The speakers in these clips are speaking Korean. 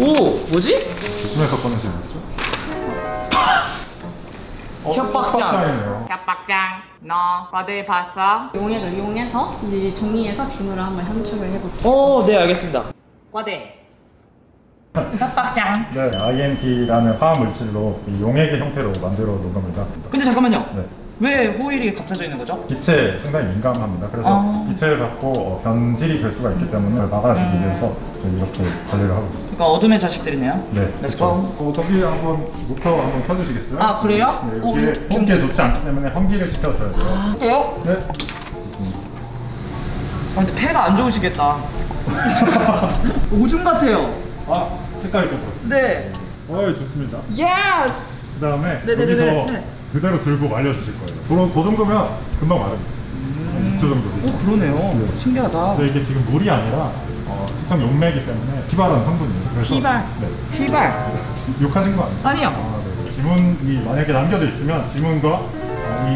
오! 뭐지? 왜 꺼내서 먹죠? 협박장이네요. 협박장, 너 어디 봤어? 용액을 이용해서 이 종이에서 진우를 한번 현충을 해볼게요. 오, 네 알겠습니다. 과대 협박장. 네, INT라는 화학물질로 이 용액의 형태로 만들어 놓은 겁니다. 근데 잠깐만요. 네. 왜 호일이 감싸져 있는 거죠? 빛에 상당히 민감합니다. 그래서 빛을 받고 변질이 될 수가 있기 때문에 막아주기 위해서 이렇게 관리를 하고 있습니다. 그러니까 어둠의 자식들이네요. 네, 렛츠고. 저기 한번 목표 한번 펴주시겠어요? 아 그래요? 네, 여기에 험기에 좋지 않기 때문에 험기를 지켜줘야 돼요. 아, 그래요? 네. 아 근데 폐가 안 좋으시겠다. 오줌 같아요. 아 색깔이 좀 그렇습니다. 네. 어이 좋습니다. 예스! 그 다음에 여기서 그대로 들고 말려주실 거예요. 그럼 그 정도면 금방 마릅니다. 20초 정도 되죠. 오 그러네요. 네. 신기하다. 그래서 이게 지금 물이 아니라 특정 용매이기 때문에 휘발한 성분이에요. 그래서 휘발? 네. 휘발? 네. 욕하신 거 아니에요? 아니요. 아, 네. 지문이 만약에 남겨져 있으면 지문과 이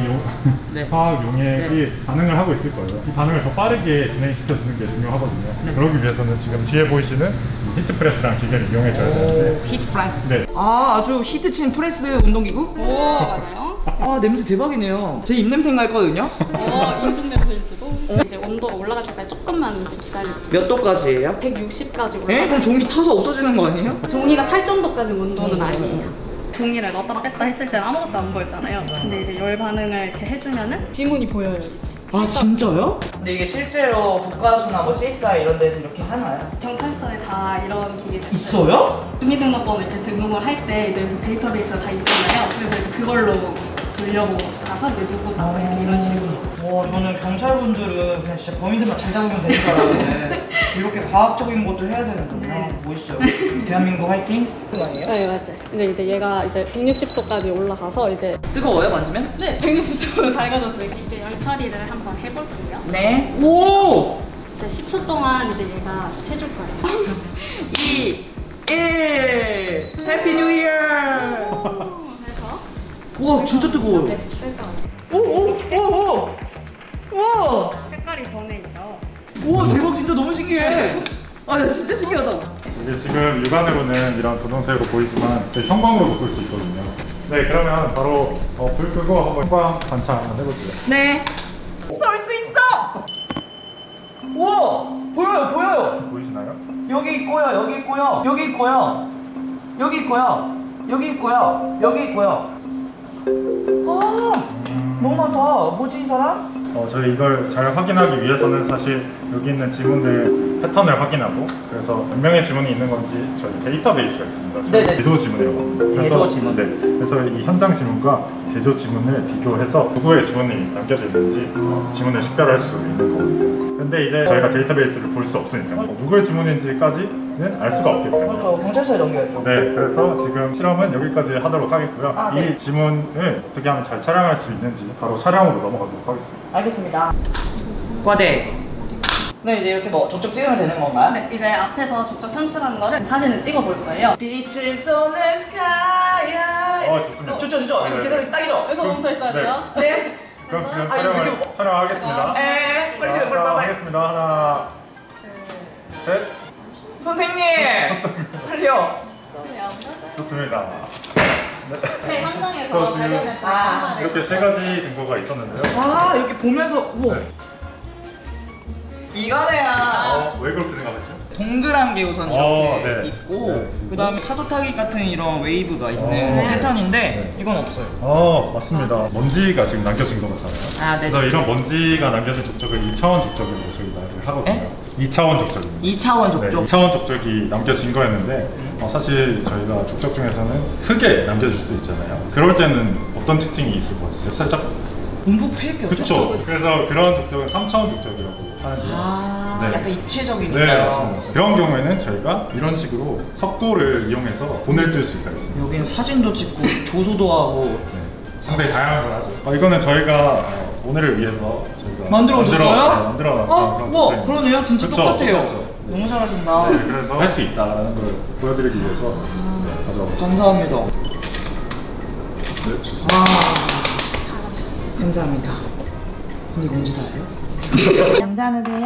화학 용액이 반응을 하고 있을 거예요. 이 반응을 더 빠르게 진행시켜주는 게 중요하거든요. 그러기 위해서는 지금 뒤에 보이시는 히트프레스랑 기계를 이용해줘야 되는데. 히트프레스? 네. 아 아주 히트친 프레스 운동기구? 오 맞아요? 아 냄새 대박이네요. 제 입냄새 날거든요? 어 인중냄새일지도. 이제 온도가 올라갈 때까지 조금만 기다려요. 몇 도까지예요? 160까지 올라가요. 그럼 종이 타서 없어지는 거 아니에요? 종이가 탈 정도까지 온도는 아니에요. 종이를 넣었다 뺐다 했을 때는 아무것도 안 보였잖아요. 근데 이제 열 반응을 이렇게 해주면은 지문이 보여요. 아 진짜요? 근데 이게 실제로 국과수나 뭐 CSI 이런 데서 이렇게 하나요? 경찰서에 다 이런 기계들 있어요? 주민등록번호 이렇게 등록을 할 때 이제 데이터베이스가 다 있잖아요. 그래서 이제 그걸로 돌려보고 가서 이제 누구 나와 이런 식으로. 와 저는 경찰분들은 그냥 진짜 범인들만 잘 잡으면 되는 줄 알았는데 이렇게 과학적인 것도 해야 되는군요. 네. 멋있어요. 대한민국 화이팅! 아니에요? 네 맞아요. 근데 이제 얘가 이제 160도까지 올라가서 이제 뜨거워요 만지면? 네 160도로 달궈졌어요. 이제 열 처리를 한번 해볼 거고요. 네. 오! 이제 10초 동안 이제 얘가 해줄 거예요. 2, 1 해피 뉴 이어! 해서 와 진짜 뜨거워요. 네, 오오오오! 색깔이 변해있죠. 우와 대박 진짜 너무 신기해. 아 진짜 신기하다. 이게 지금 육안으로는 이런 분홍색으로 보이지만 형광으로 바꿀 수 있거든요. 네 그러면 바로 불 끄고 한번 형광 관찰 한번 해볼게요. 네. 쏠 수 있어! 우와 보여요 보여요. 보이시나요? 여기 있고요 여기 있고요 여기 있고요 여기 있고요 여기 있고요 여기 있고요. 아 너무 많다. 뭐지 이 사람? 저희 이걸 잘 확인하기 위해서는 사실 여기 있는 지문들 패턴을 확인하고 그래서 몇 명의 지문이 있는 건지 저희 데이터베이스가 있습니다. 네네. 대조 지문이라고 합니다. 대조 지문. 네. 그래서 이 현장 지문과 대조 지문을 비교해서 누구의 지문이 남겨져 있는지 지문을 식별할 수 있는 거거든요. 근데 이제 저희가 데이터베이스를 볼 수 없으니까 누구의 지문인지까지는 알 수가 없기 때문에 그렇죠. 경찰서에 넘겨야죠. 네. 그래서 지금 실험은 여기까지 하도록 하겠고요. 아, 네. 이 지문을 어떻게 하면 잘 촬영할 수 있는지 바로 촬영으로 넘어가도록 하겠습니다. 알겠습니다. 과대. 네 이제 이렇게 뭐 족족 찍으면 되는 건가요? 네 이제 앞에서 족족 현출하는 거를 사진을 찍어볼 거예요. 빛을 쏘는 스카이. 좋습니다. 좋죠. 저 기다리기 딱이죠. 여기서 멈춰 있어야 돼요. 네. 그럼 지금 촬영하겠습니다. 네. 빨리 지금 빨리 하겠습니다. 하나, 둘, 셋. 선생님. 빨리요. 좋습니다. 네, 현장에서 발견했다. 이렇게 세 가지 증거가 있었는데요. 와 이렇게 보면서 우와. 이거네요. 왜 그렇게 생각했죠? 동그란 게 우선 이렇게 있고 그 다음에 파도 타기 같은 이런 웨이브가 있는 패턴인데 이건 없어요. 맞습니다. 먼지가 지금 남겨진 거잖아요. 네. 그래서 이런 먼지가 남겨진 족적을 2차원 족적으로 저희가 하거든요. 에? 2차원 족적입니다. 2차원 족적? 네, 2차원 족적이 남겨진 거였는데 사실 저희가 족적 중에서는 흙에 남겨질 수도 있잖아요. 그럴 때는 어떤 특징이 있을 것 같으세요? 살짝 움푹패였죠? 그쵸. 그래서 그런 족적은 3차원 족적이라고 하는데요. 네. 약간 입체적인. 네, 맞습니다. 그런 경우에는 저희가 이런 식으로 석고를 이용해서 돈을 뜰 수 있습니다. 여기는 사진도 찍고 조소도 하고. 네. 상당히 다양한 걸 하죠. 이거는 저희가 오늘을 위해서 저희가 만들어줬어요? 만들어놨어요. 와, 그러네요. 진짜 그쵸? 똑같아요. 그쵸? 네. 너무 잘하신다. 네, 그래서 할 수 있다라는 걸 보여드리기 위해서 가져왔습니다. 감사합니다. 네, 좋습니다. 잘하셨어요. 감사합니다. 근데 뭔지 다 알아요? 남자하세요?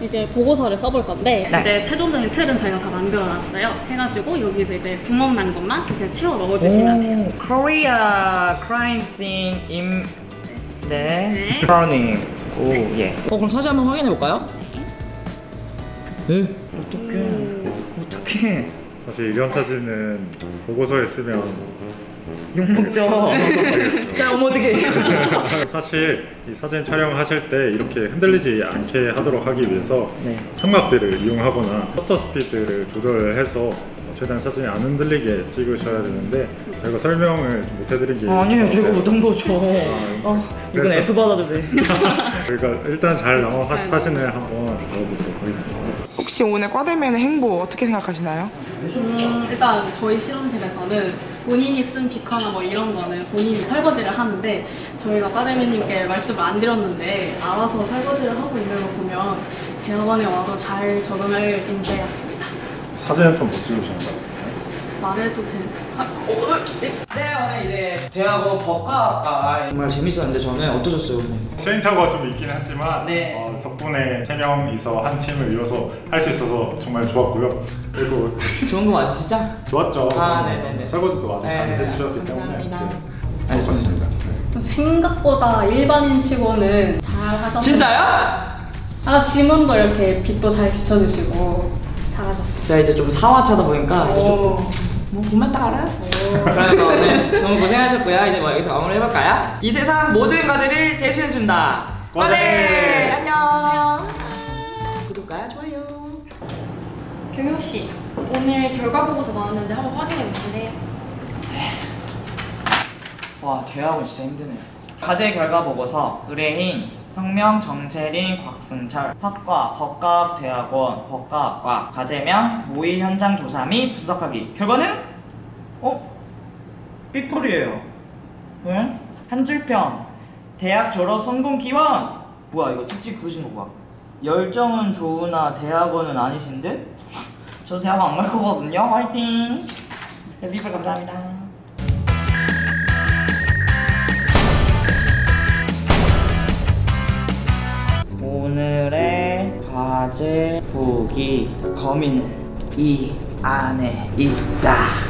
이제 보고서를 써볼 건데 네. 이제 최종적인 틀은 저희가 다 만들어놨어요. 해가지고 여기서 이제 구멍 난 것만 이제 채워 넣어주시면 돼요. 코리아 크라임 씬 임... 네. 브라우닝. 오, 예. 그럼 사진 한번 확인해 볼까요? 네? 어떡해. 어떡해. 사실 이런 사진은 보고서에 쓰면 욕먹죠. 자, 어머 어떡해. 사실 이 사진 촬영하실 때 이렇게 흔들리지 않게 하도록 하기 위해서 네. 삼각대를 이용하거나 셔터 스피드를 조절해서 최대한 사진이 안 흔들리게 찍으셔야 되는데 저희가 설명을 좀 못 해드린 게 아니에요. 저희가 못한 거죠. 이건 F 받아도 돼. 그러니까 일단 잘 나온 사진을 한번 넣어보도록 하겠습니다. 혹시 오늘 과대면의 행보 어떻게 생각하시나요? 일단 저희 실험실에서는 본인이 쓴 비커나 뭐 이런 거는 본인이 설거지를 하는데 저희가 과대면님께 말씀을 안 드렸는데 알아서 설거지를 하고 있는 거 보면 대학원에 와서 잘 적응할 인재였습니다. 사진은 좀 못 찍으시는 것 같아요. 말해도 되나요? 네, 오늘 이제 대학원 법과학과 정말 재밌었는데 저는 어떠셨어요 오늘? 시행착오가 좀 있긴 하지만 네. 덕분에 3명이서 한 팀을 이뤄서 할 수 있어서 정말 좋았고요. 그리고 좋은 거 맞으시죠? 좋았죠. 아, 네네네. 설거지도 아주 잘 해주셨기 때문에 알겠습니다. 네. 생각보다 일반인 치고는 잘 하셨어요. 진짜요? 아, 지문도 이렇게 빛도 잘 비춰주시고 잘하셨어요. 제가 이제 좀 4화차다 보니까 이제 뭐 보면 딱 알아요? 그래서 오늘 너무 고생하셨고요. 이제 뭐 여기서 마무리 해볼까요? 이 세상 모든 것들을 대신해준다. 과대! 안녕! 구독과 좋아요. 경혁씨, 오늘 결과 보고서 나왔는데 한번 확인해 보실래요? 와, 대학은 진짜 힘드네요. 과제 결과 보고서 의뢰인 성명, 정채린, 곽승철, 학과, 법과학대학원, 법과학과, 과제명, 모의 현장 조사 및 분석하기. 결과는? 삐뿔이에요. 왜? 한 줄평, 대학 졸업 성공 기원! 뭐야 이거 찍찍 그으신 거 봐. 열정은 좋으나 대학원은 아니신 듯? 저도 대학원 안 갈 거거든요. 화이팅! 자, 삐뿔 감사합니다. 오늘의 과제 후기. 거미는 이 안에 있다.